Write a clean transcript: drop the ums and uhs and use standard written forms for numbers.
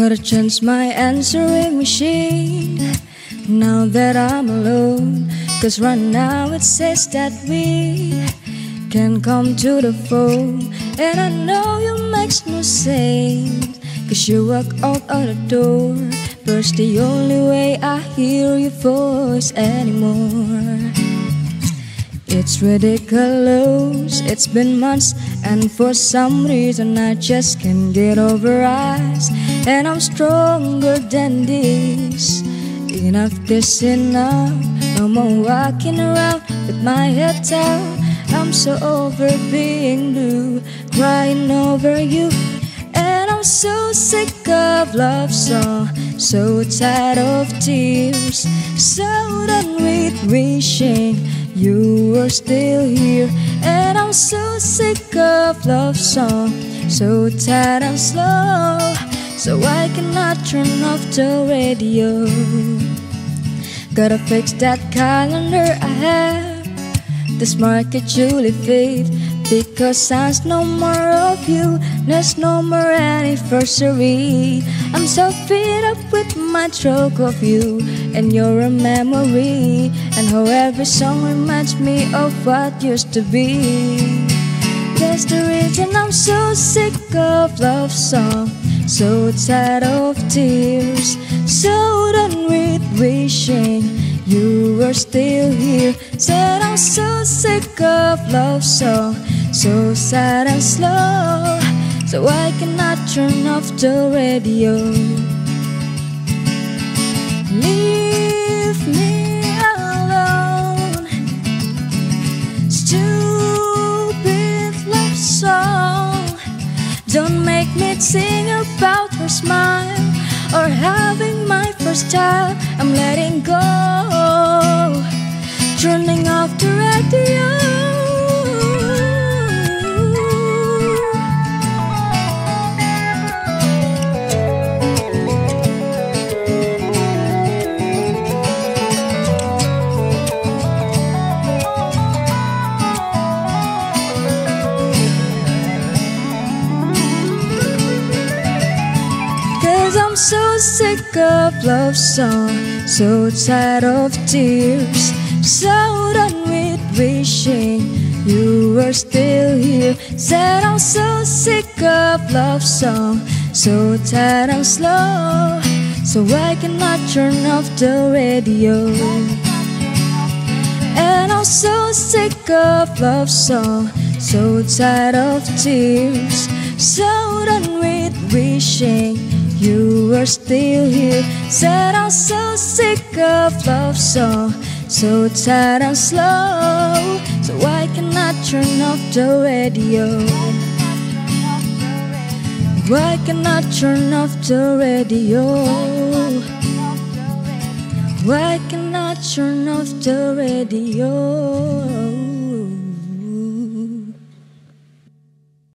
Gotta change my answering machine now that I'm alone, 'cause right now it says that we can come to the phone. And I know you makes no sense, 'cause you walk out of the door, but it's the only way I hear your voice anymore. It's ridiculous, it's been months, and for some reason I just can't get over us. And I'm stronger than this, enough this enough. No more walking around with my head down. I'm so over being blue, crying over you. And I'm so sick of love songs, so tired of tears, so done with wishing you were still here. And I'm so sick of love songs, so tired and slow, so I cannot turn off the radio. Gotta fix that calendar I have, this market truly fade, because there's no more of you, there's no more anniversary. I'm so fed up with my stroke of you, and you're a memory, and how every song reminds me of what used to be. That's the reason I'm so sick of love song, so tired of tears, so done with wishing you were still here. Said I'm so sick of love song, so sad and slow, so I cannot turn off the radio. Leave me alone, stupid love song. Don't make me sing about her smile or having my first child. I'm letting go, turning off the radio. I'm so sick of love song, so tired of tears, so done with wishing you were still here. Said I'm so sick of love song, so tired and slow, so I cannot turn off the radio. And I'm so sick of love song, so tired of tears, so done with wishing you are still here. Said I'm so sick of love song, so tired and slow, so I cannot turn off the radio. I cannot turn off the radio. I cannot turn off the radio.